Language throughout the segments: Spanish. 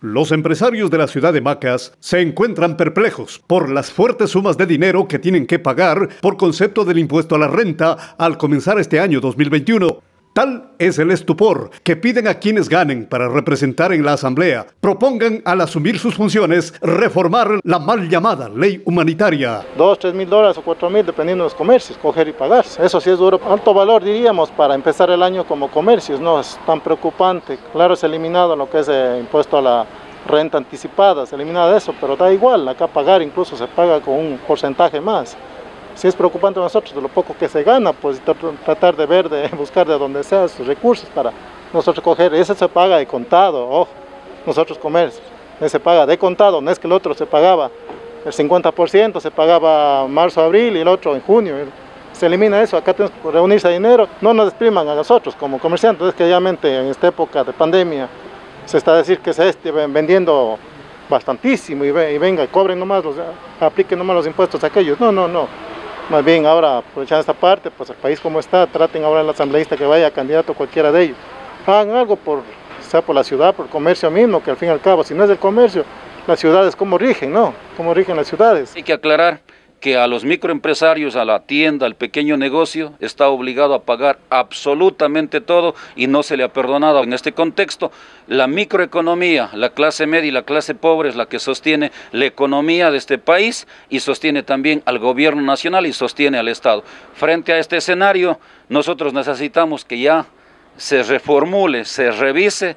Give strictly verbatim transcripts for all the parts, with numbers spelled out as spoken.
Los empresarios de la ciudad de Macas se encuentran perplejos por las fuertes sumas de dinero que tienen que pagar por concepto del impuesto a la renta al comenzar este año dos mil veintiuno. Tal es el estupor que piden a quienes ganen para representar en la Asamblea propongan al asumir sus funciones reformar la mal llamada Ley Humanitaria. Dos, tres mil dólares o cuatro mil dependiendo de los comercios, coger y pagarse. Eso sí es duro, alto valor diríamos para empezar el año como comercios, no es tan preocupante. Claro, es eliminado lo que es el impuesto a la renta anticipada, se elimina eso, pero da igual, acá pagar incluso se paga con un porcentaje más. Si es preocupante a nosotros de lo poco que se gana, pues tratar de ver, de buscar de donde sea sus recursos para nosotros coger. Ese se paga de contado, ojo, nosotros comer, ese se paga de contado, no es que el otro se pagaba el cincuenta por ciento, se pagaba marzo, abril y el otro en junio. Se elimina eso, acá tenemos que reunirse dinero, no nos despriman a nosotros como comerciantes, es que realmente en esta época de pandemia se está a decir que se esté vendiendo bastantísimo y, ve, y venga, cobren nomás, los, apliquen nomás los impuestos a aquellos, no, no, no. Más bien ahora, aprovechando esta parte, pues el país como está, traten ahora al asambleísta que vaya, candidato cualquiera de ellos. Hagan algo por, sea por la ciudad, por el comercio mismo, que al fin y al cabo, si no es el comercio, las ciudades cómo rigen, ¿no? Cómo rigen las ciudades. Hay que aclarar que a los microempresarios, a la tienda, al pequeño negocio, está obligado a pagar absolutamente todo y no se le ha perdonado. En este contexto, la microeconomía, la clase media y la clase pobre es la que sostiene la economía de este país y sostiene también al gobierno nacional y sostiene al Estado. Frente a este escenario, nosotros necesitamos que ya se reformule, se revise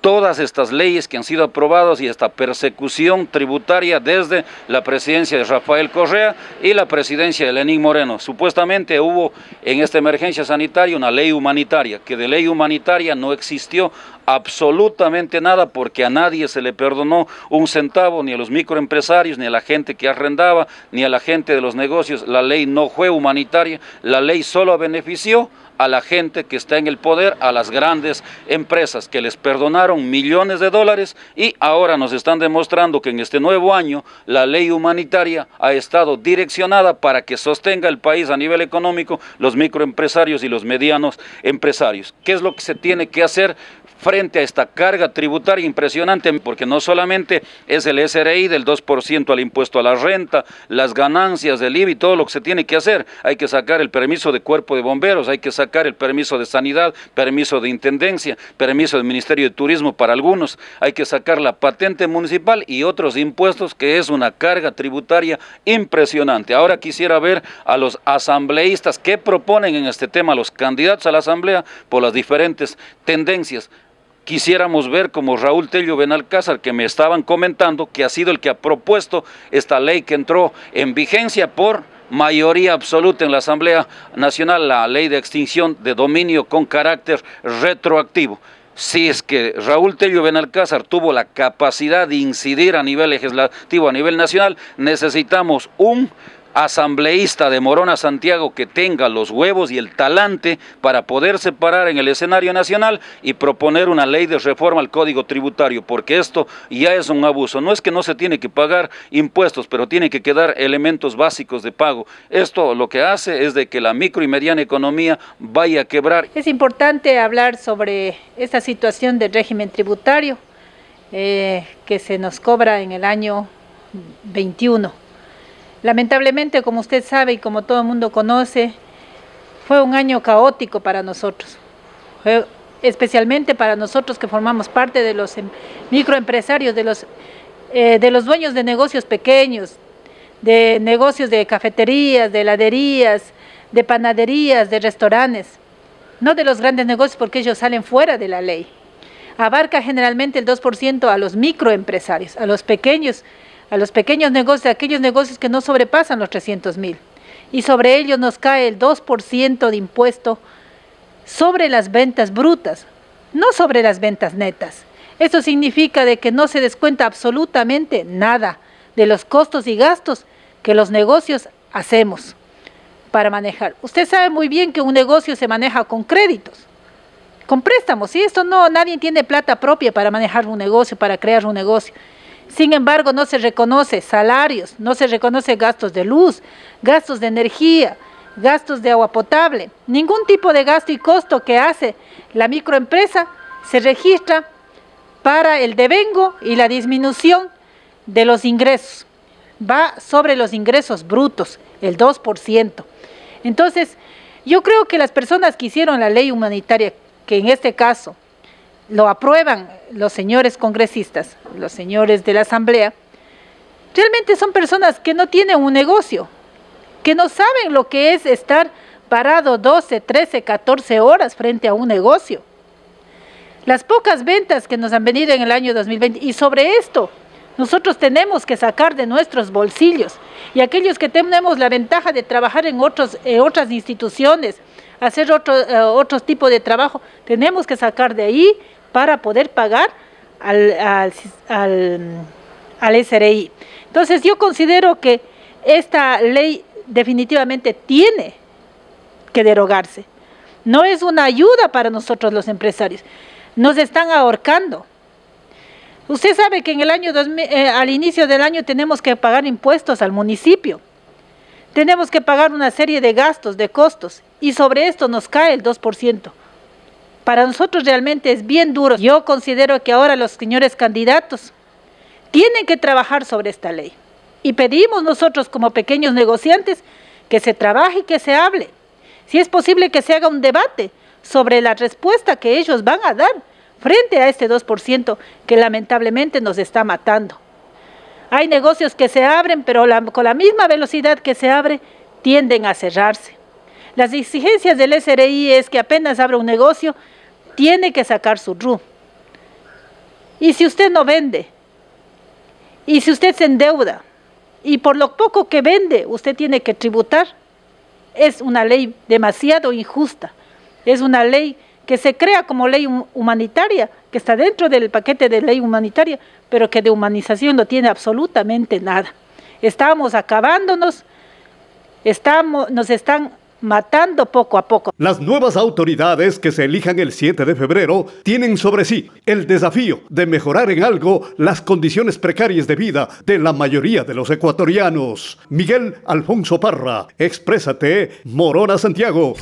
todas estas leyes que han sido aprobadas y esta persecución tributaria desde la presidencia de Rafael Correa y la presidencia de Lenín Moreno. Supuestamente hubo en esta emergencia sanitaria una ley humanitaria, que de ley humanitaria no existió absolutamente nada porque a nadie se le perdonó un centavo, ni a los microempresarios, ni a la gente que arrendaba, ni a la gente de los negocios. La ley no fue humanitaria, la ley solo benefició a la gente que está en el poder, a las grandes empresas que les perdonaron millones de dólares y ahora nos están demostrando que en este nuevo año la ley humanitaria ha estado direccionada para que sostenga el país a nivel económico, los microempresarios y los medianos empresarios. ¿Qué es lo que se tiene que hacer frente a esta carga tributaria impresionante? Porque no solamente es el S R I del dos por ciento al impuesto a la renta, las ganancias del I V A y todo lo que se tiene que hacer. Hay que sacar el permiso de cuerpo de bomberos, hay que sacar el permiso de sanidad, permiso de intendencia, permiso del Ministerio de Turismo para algunos. Hay que sacar la patente municipal y otros impuestos que es una carga tributaria impresionante. Ahora quisiera ver a los asambleístas qué proponen en este tema, los candidatos a la Asamblea por las diferentes tendencias. Quisiéramos ver como Raúl Tello Benalcázar, que me estaban comentando, que ha sido el que ha propuesto esta ley que entró en vigencia por mayoría absoluta en la Asamblea Nacional, la ley de extinción de dominio con carácter retroactivo. Si es que Raúl Tello Benalcázar tuvo la capacidad de incidir a nivel legislativo, a nivel nacional, necesitamos un asambleísta de Morona Santiago que tenga los huevos y el talante para poderse parar en el escenario nacional y proponer una ley de reforma al Código Tributario, porque esto ya es un abuso. No es que no se tiene que pagar impuestos, pero tiene que quedar elementos básicos de pago. Esto lo que hace es de que la micro y mediana economía vaya a quebrar. Es importante hablar sobre esta situación del régimen tributario eh, que se nos cobra en el año veintiuno. Lamentablemente, como usted sabe y como todo el mundo conoce, fue un año caótico para nosotros, fue especialmente para nosotros que formamos parte de los microempresarios, de los, eh, de los dueños de negocios pequeños, de negocios de cafeterías, de heladerías, de panaderías, de restaurantes, no de los grandes negocios porque ellos salen fuera de la ley. Abarca generalmente el dos por ciento a los microempresarios, a los pequeños a los pequeños negocios, a aquellos negocios que no sobrepasan los trescientos mil. Y sobre ellos nos cae el dos por ciento de impuesto sobre las ventas brutas, no sobre las ventas netas. Esto significa de que no se descuenta absolutamente nada de los costos y gastos que los negocios hacemos para manejar. Usted sabe muy bien que un negocio se maneja con créditos, con préstamos, y esto no, nadie tiene plata propia para manejar un negocio, para crear un negocio. Sin embargo, no se reconoce salarios, no se reconoce gastos de luz, gastos de energía, gastos de agua potable. Ningún tipo de gasto y costo que hace la microempresa se registra para el devengo y la disminución de los ingresos. Va sobre los ingresos brutos, el dos por ciento. Entonces, yo creo que las personas que hicieron la ley humanitaria, que en este caso lo aprueban los señores congresistas, los señores de la Asamblea, realmente son personas que no tienen un negocio, que no saben lo que es estar parado doce, trece, catorce horas frente a un negocio. Las pocas ventas que nos han venido en el año dos mil veinte, y sobre esto nosotros tenemos que sacar de nuestros bolsillos, y aquellos que tenemos la ventaja de trabajar en otros, eh, otras instituciones, hacer otro, eh, otro tipo de trabajo, tenemos que sacar de ahí para poder pagar al, al, al, al S R I. Entonces yo considero que esta ley definitivamente tiene que derogarse. No es una ayuda para nosotros los empresarios, nos están ahorcando. Usted sabe que en el año dos mil, eh, al inicio del año tenemos que pagar impuestos al municipio, tenemos que pagar una serie de gastos, de costos, y sobre esto nos cae el dos por ciento. Para nosotros realmente es bien duro. Yo considero que ahora los señores candidatos tienen que trabajar sobre esta ley, y pedimos nosotros como pequeños negociantes que se trabaje y que se hable. Si es posible que se haga un debate sobre la respuesta que ellos van a dar frente a este dos por ciento que lamentablemente nos está matando. Hay negocios que se abren, pero la, con la misma velocidad que se abre, tienden a cerrarse. Las exigencias del S R I es que apenas abra un negocio, tiene que sacar su R U C. Y si usted no vende, y si usted se endeuda, y por lo poco que vende usted tiene que tributar, es una ley demasiado injusta, es una ley que se crea como ley humanitaria, que está dentro del paquete de ley humanitaria, pero que de humanización no tiene absolutamente nada. Estamos acabándonos, estamos, nos están matando poco a poco. Las nuevas autoridades que se elijan el siete de febrero tienen sobre sí el desafío de mejorar en algo las condiciones precarias de vida de la mayoría de los ecuatorianos. Miguel Alfonso Parra, Exprésate, Morona Santiago.